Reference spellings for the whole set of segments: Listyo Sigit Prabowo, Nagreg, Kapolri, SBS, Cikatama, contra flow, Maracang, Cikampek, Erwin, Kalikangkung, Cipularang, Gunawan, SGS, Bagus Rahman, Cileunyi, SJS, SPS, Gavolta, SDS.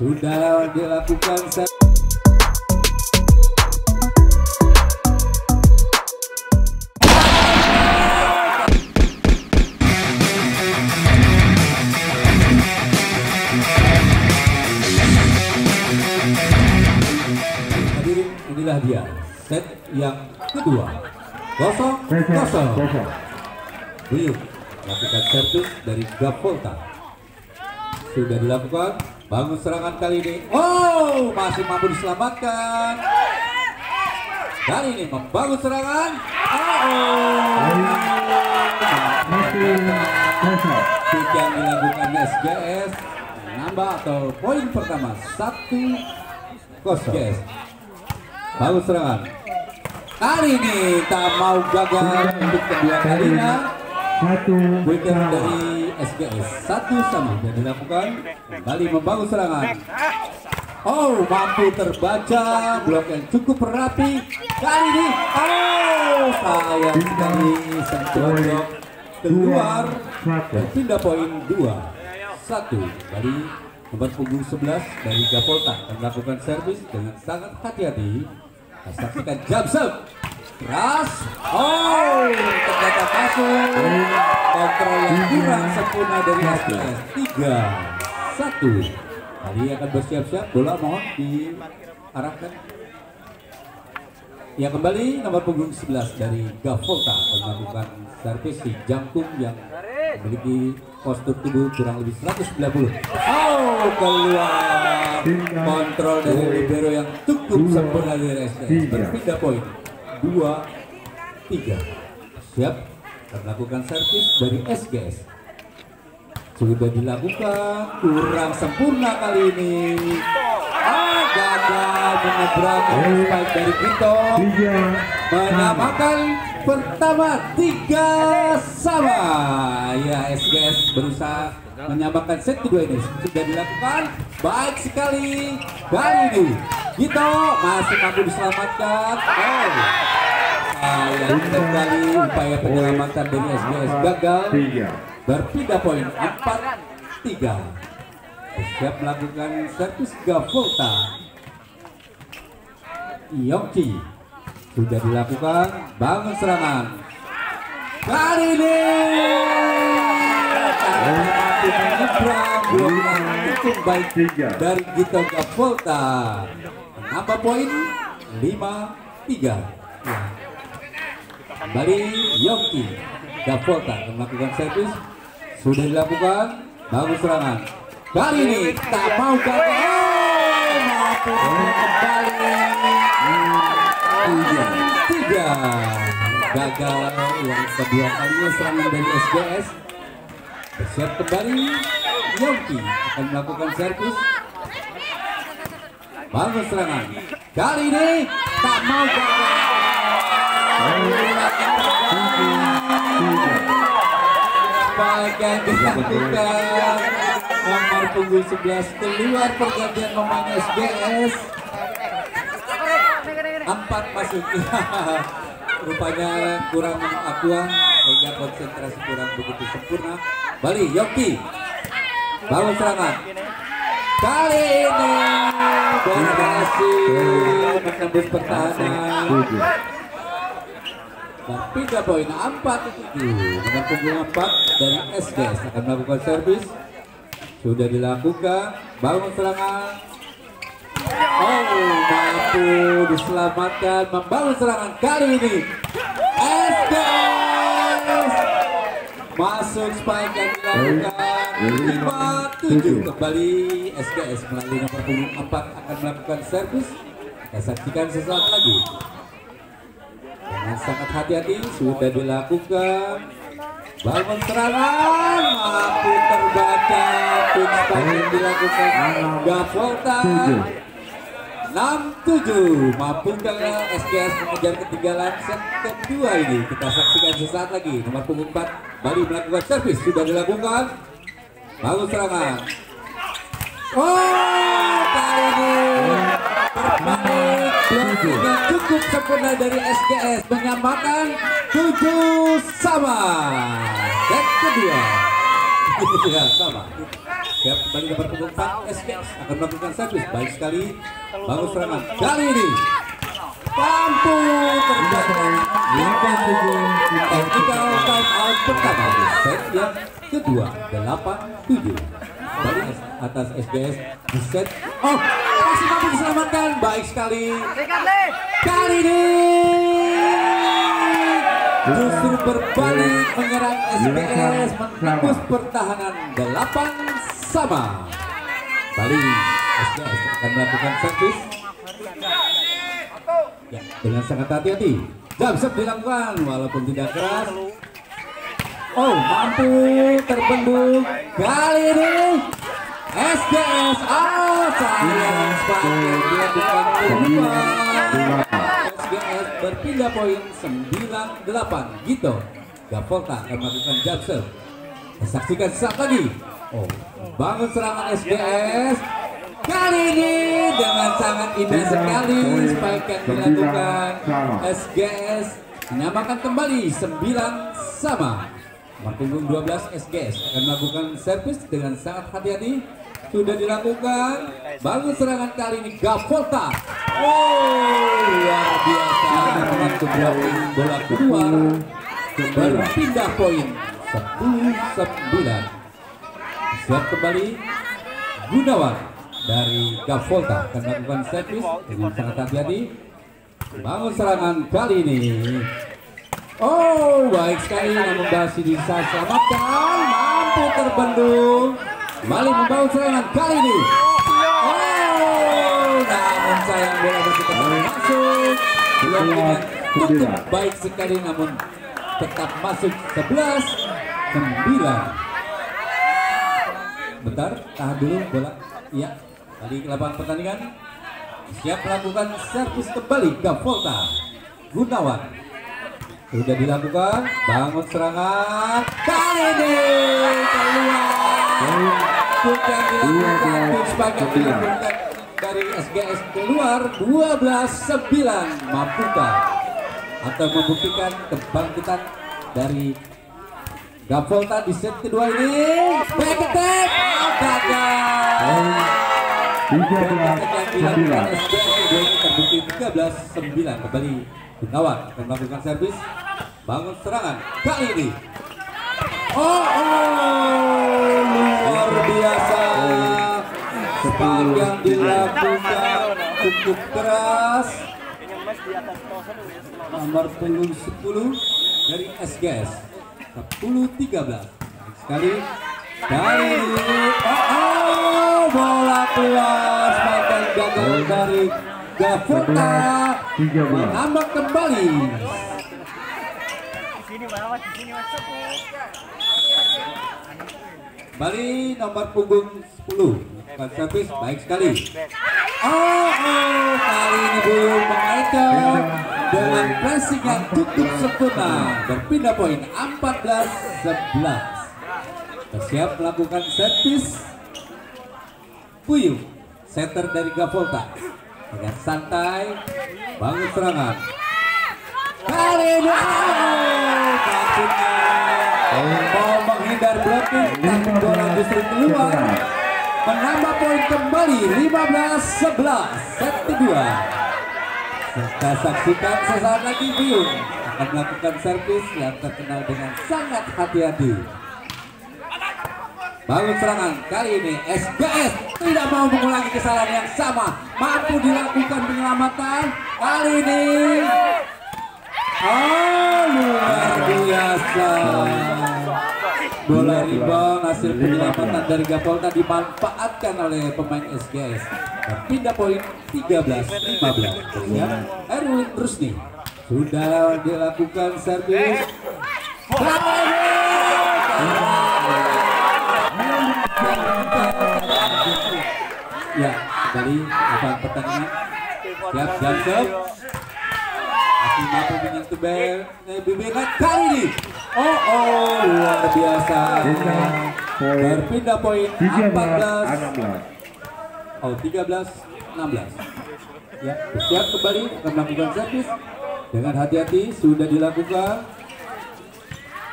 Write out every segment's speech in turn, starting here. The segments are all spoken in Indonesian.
sudah dilakukan hadirin, inilah dia set yang kedua 0-0. Buyuk lakukan servis dari Gavolta, sudah dilakukan. Bangun serangan kali ini, oh masih mampu diselamatkan. Kali ini membangun serangan, tiga dilakukan SJS, menambah atau poin pertama 1-0. Yes. Bangun serangan kali ini tak mau gagal untuk kedua kalinya. Wicket dari SBS 1-1 yang dilakukan. Kembali membangun serangan, oh mampu terbaca, blok yang cukup rapi kali ini. Oh sayang sekali sang blok keluar dan pindah poin 2-1 dari nomor punggung 11 dari Gavolta yang melakukan servis dengan sangat hati-hati. Saksikan jump serve keras, oh ternyata masuk. Kontrol yang kurang sempurna dari SPS 3-1. Tadi akan bersiap-siap, bola mohon diarahkan. Ya, kembali nomor punggung 11 dari Gavolta melakukan servis di jangkung yang memiliki postur tubuh kurang lebih 190. Oh keluar, kontrol dari libero yang cukup sempurna dari SDS, berpindah poin 2-3. Siap melakukan servis dari SGS, sudah dilakukan kurang sempurna kali ini. Gagal menabrak spike dari Gito, menamakan pertama 3-sama. Ya, SGS berusaha menyamakan set kedua ini, sudah dilakukan baik sekali. Kali ini Gito masih mampu diselamatkan. Yang kembali upaya penyelamatan dari SBS gagal, berpindah poin 4-3. Siap melakukan servis Gavolta. Yongki sudah dilakukan, bangun serangan kali ini menyeberang blok cukup baik dari Gito Gavolta, menambah poin 5-3. Kembali Yongki, Gavolta melakukan servis, sudah dilakukan, bangun serangan kali ini tak mau gagal. Tiga gagal yang kedua kalinya serangan dari SGS. Bersiap kembali Yongki akan melakukan servis, bangun serangan kali ini tak mau gagal. Bagian dilakukan nomor punggung 11 keluar pergantian pemain SGS. 4 masuk. Rupanya kurang mengakui sehingga konsentrasi kurang begitu sempurna. Bali Yongki bangun serangan kali ini berhasil menembus pertahanan, pindah poin 4-7. Nomor punggung 4 dari SGS akan melakukan servis, sudah dilakukan, bangun serangan. Oh mampu diselamatkan, membangun serangan kali ini SDS, masuk spike yang dilakukan 5-7. Kembali SGS melalui nomor punggung 4 akan melakukan servis. Kita saksikan sesaat lagi dengan sangat hati-hati, sudah dilakukan, bangun serangan, mampu terbaca. Pin spike yang dilakukan Gavolta 6-7, mampu gagal SGS mengejar ketinggalan set kedua ini. Kita saksikan sesaat lagi nomor punggung 4 Bali melakukan servis, sudah dilakukan, bangun serangan. Oh kali ini berbalik, blok cukup sempurna dari SGS menyamakan 7-sama set kedua. Siap bagi nomor punggung 4 SGS akan melakukan servis baik sekali Bagus Rahman kali ini. Kampung terjatuh lingkar tujuh kita time out pertama set yang kedua 8-7 dari atas SBS di set. Oh, masih mampu diselamatkan baik sekali kali ini. Justru berbalik menyerang SBS menembus pertahanan 8 sama. Bali SBS akan melakukan servis ya, dengan sangat hati-hati. Jam set dilakukan walaupun tidak keras. Oh, mampu terbendung kali ini SDS. Oh, sayang sekali dia bukan peluang. SGS berpindah poin 9-8 gitu. Gavolta akan melakukan jump serve. Saksikan saat lagi. Oh, bangun serangan SBS kali ini dengan sangat indah sekali. Spike yang dilakukan SGS menambahkan kembali 9 sama. Nomor punggung 12 SGS akan melakukan servis dengan sangat hati-hati. Sudah dilakukan bangun serangan kali ini Gavolta. Oh, luar biasa dapat kebelakangan bola keluar berpindah poin 10-9. Siap kembali Gunawan dari Gavolta akan melakukan servis dengan sangat hati-hati. Bangun serangan kali ini. Oh, baik sekali namun masih bisa selamatkan. Mampu terbendung. Malik membawa serangan kali ini. Oh, namun sayang bola masuk. Belum cukup baik sekali namun tetap masuk 11-9. Bentar, tahan dulu bola. Iya, balik ke lapangan pertandingan. Siap melakukan servis kembali Gavolta. Gunawan sudah dilakukan bangun serangan kali ini keluar. Bukan dilakukan sebagai dilakukan dari SGS keluar 12-9. Mampukah atau membuktikan kebangkitan dari Gavolta di set kedua ini? Back attack gagal. 13-9 SGS kedua ini terbukti 13-9. Kembali Gunawan akan melakukan servis bangun serangan kali ini. Luar biasa. Spike yang dilakukan cukup keras. Nomor punggung 10 dari SGS 10-13. Sekali dari bola keluar. Spike yang gagal dari Gavolta menambah kembali. Bali nomor punggung 10 akan servis baik sekali. Kali ini belum mengacau dengan pressing yang cukup sempurna berpindah poin 14-11. Bersiap melakukan servis Puyuh setter dari Gavolta dengan santai bangun serangan kali ini. Mau menghindar blocking tapi bola justru keluar menambah poin kembali 15-11 set kedua. Kita saksikan sesaat lagi Biung akan melakukan servis yang terkenal dengan sangat hati-hati. Bangun serangan kali ini SBS tidak mau mengulangi kesalahan yang sama. Mampu dilakukan penyelamatan kali ini. Luar biasa. Bola rebound hasil penyelamatan dari Gavolta dimanfaatkan oleh pemain SGS. Pindah poin 13-15. Ya, Erwin terus nih. Sudah dilakukan servis. Ya, kembali lawan pertandingan. Siap, siap. Masih mampu menyentuh bibirnya kali ini. Luar biasa. Berpindah poin 14-16. 13-16. Ya, siap kembali akan melakukan servis dengan hati-hati. Sudah dilakukan.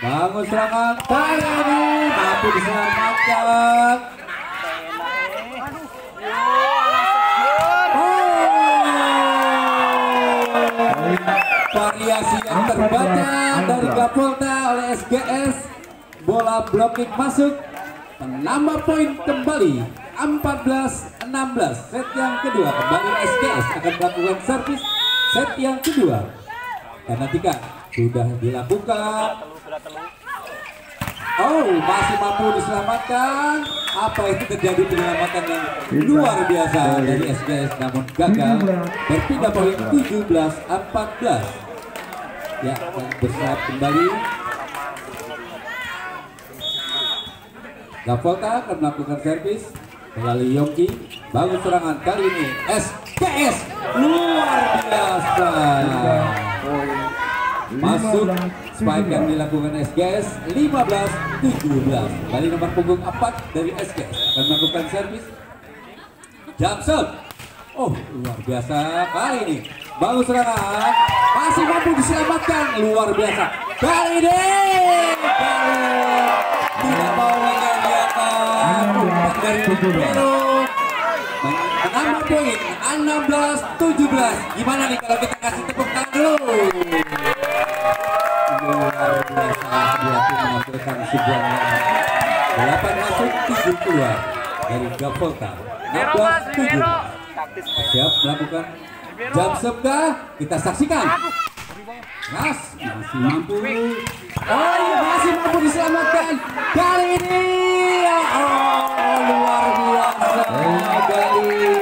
Bangun serangan kali ini mampu diselamatkan. Mediasi yang terbaca dari Gavolta oleh SGS. Bola block kick masuk. Penambah poin kembali 14-16. Set yang kedua kembali SGS akan melakukan servis. Set yang kedua karena tiga sudah dilakukan. Oh, masih mampu diselamatkan. Apa itu terjadi, penyelamatan yang luar biasa dari SGS namun gagal, berpindah poin 17-14. Ya, bersaat kembali Gavolta akan melakukan servis melalui Yongki. Bangun serangan kali ini SPS luar biasa. Masuk spike yang dilakukan SGS 15-17. Kembali nomor punggung 4 dari SGS akan melakukan servis. Johnson, oh luar biasa kali ini. Bangun serangan, masih mampu diselamatkan. Luar biasa kali ini. Tidak mau mengandalkan umpan dari Peru. Menambah poin 16-17. Gimana nih kalau kita kasih tepuk tangan dulu? Luar biasa, dia pun menampilkan sebuah 8 masuk 7 keluar dari Gavolta 16-17. Siap melakukan jam sebdah, kita saksikan. Mas masih mampu, oh masih mampu diselamatkan kali ini. Oh luar biasa kali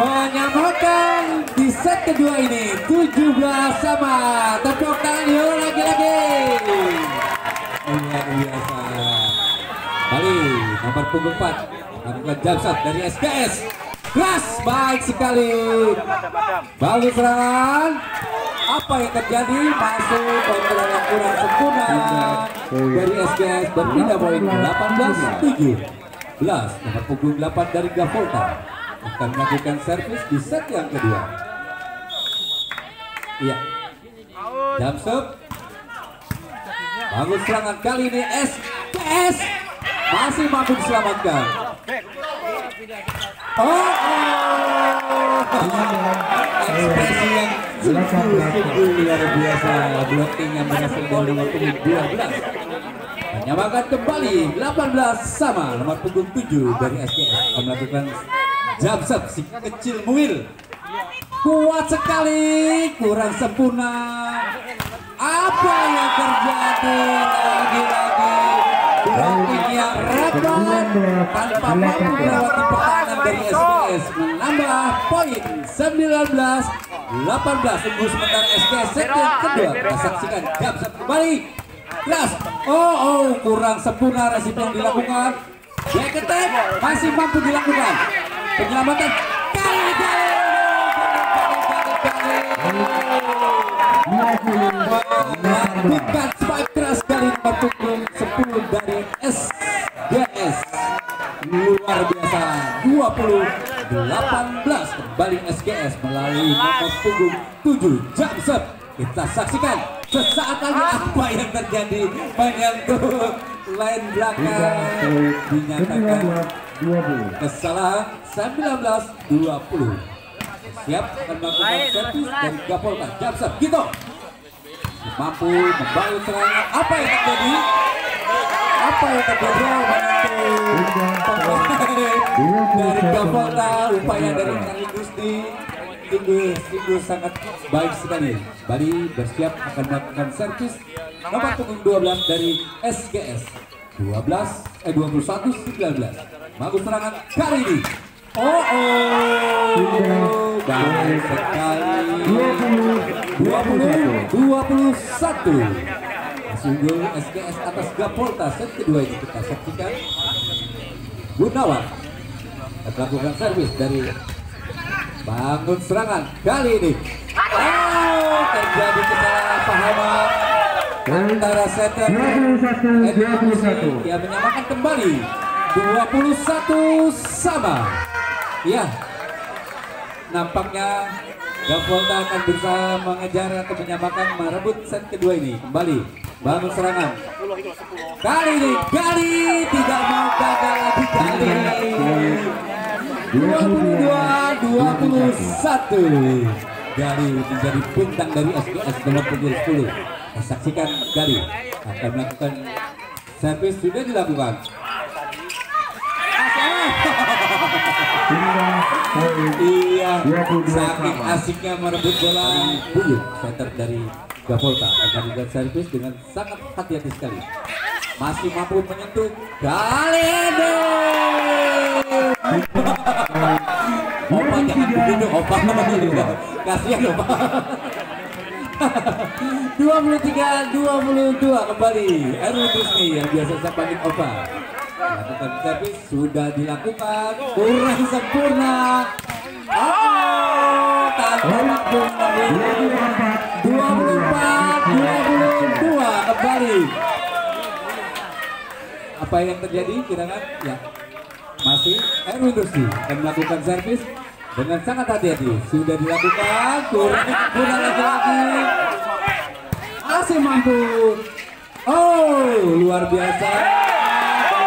menyamakan di set kedua ini 17 sama. Tepuk tangan yuk lagi-lagi. Luar biasa. Balik nomor punggung 4 melakukan jump shot dari SGS. Keras baik sekali. Balik serangan. Apa yang terjadi? Masuk kontrol yang kurang sempurna dari SGS, berpindah poin 18-17. Nomor punggung 8 dari Gavolta akan melakukan servis di set yang kedua. Iya, Jamsup bangun serangan kali ini SPS masih mampu diselamatkan. Ekspresi yang sungguh luar biasa, blocking yang berhasil dari nomor punggung 12. Menyamakan kembali 18 sama. Nomor punggung 7 dari SJS akan melakukan jump shot si kecil Muil. Kuat sekali, kurang sempurna. Apa yang terjadi? Lagi-lagi blocking yang rapat tanpa mampu melewati pertahanan dari SBS. Menambah poin 19-18. Tunggu sebentar SJS set yang kedua, kita saksikan jump shot kembali. Keras, kurang sempurna resip yang dilakukan. Back attack masih mampu dilakukan. Penyelamatan kali bukan spike keras dari nomor punggung 10 dari SDS. Luar biasa 20-18 kembali SGS melalui nomor punggung 7 jump shot. Kita saksikan sesaat lagi apa yang terjadi. Menyentuh line belakang, dinyatakan kesalahan 19-20. Siap akan melakukan servis dari Gavolta. Jamsat gitu mampu membangun serangan. Apa yang terjadi? Dari Gavolta, upaya dari Kang Gusti sungguh sangat baik sekali. Bali bersiap akan melakukan servis nomor punggung 12 dari SGS. 21-19. Bagus serangan kali ini. Baik sekali. 20-21. Sungguh SGS atas Gavolta set kedua ini. Kita saksikan Gunawan akan melakukan servis dari bangun serangan kali ini. Terjadi kesalahpahaman antara setter Erwin. Dia menyamakan kembali 21 sama. Ya, nampaknya Gavolta akan berusaha mengejar atau menyamakan, merebut set kedua ini. Kembali bangun serangan kali ini. Gali tidak mau gagal lagi. Gali 22-21. menjadi bintang dari SGS nomor 10. Saksikan dari akan melakukan servis, sudah dilakukan. Iya, saking asiknya merebut bola buyut, center dari Gavolta akan melakukan servis dengan sangat hati-hati sekali. Masih mampu menyentuh Galeno. Opa jangan begitu, Opa. Kasihan Opa. 23-22 kembali. Erwin yang biasa saya panggil Opa. Lakukan servis, sudah dilakukan, kurang sempurna. Oh, tanpa bola. 24-22 kembali. Apa yang terjadi kira-kira? Ya, masih Erwin yang melakukan servis dengan sangat hati-hati, sudah dilakukan, kurang lagi-lagi, masih mampu. Oh, luar biasa.